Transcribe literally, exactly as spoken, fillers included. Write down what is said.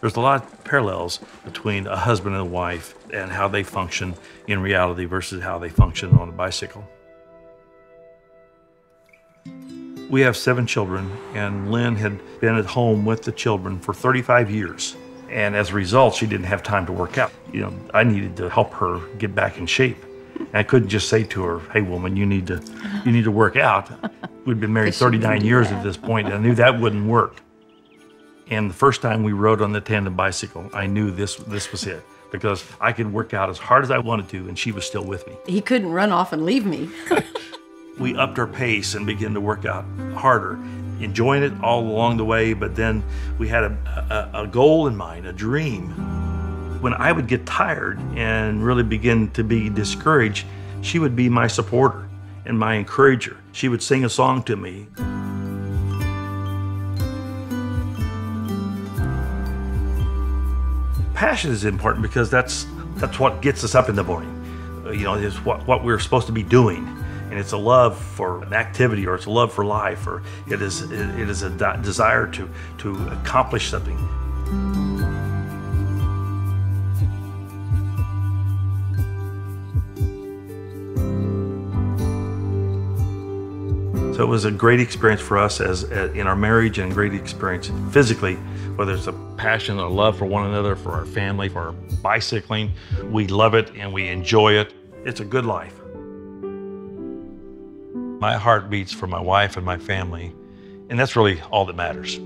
There's a lot of parallels between a husband and a wife and how they function in reality versus how they function on a bicycle. We have seven children, and Lynn had been at home with the children for thirty-five years. And as a result, she didn't have time to work out. You know, I needed to help her get back in shape. And I couldn't just say to her, hey woman, you need to, you need to work out. We'd been married thirty-nine years at this point, and I knew that wouldn't work. And the first time we rode on the tandem bicycle, I knew this, this was it, because I could work out as hard as I wanted to, and she was still with me. He couldn't run off and leave me. We upped our pace and began to work out harder, enjoying it all along the way, but then we had a, a, a goal in mind, a dream. When I would get tired and really begin to be discouraged, she would be my supporter and my encourager. She would sing a song to me. Passion is important because that's, that's what gets us up in the morning. You know, it's what, what we're supposed to be doing. And it's a love for an activity, or it's a love for life, or it is it, it is a de desire to to accomplish something. So it was a great experience for us as, as in our marriage, and a great experience physically, whether it's a passion or love for one another, for our family, for our bicycling. We love it and we enjoy it. It's a good life. My heart beats for my wife and my family, and that's really all that matters.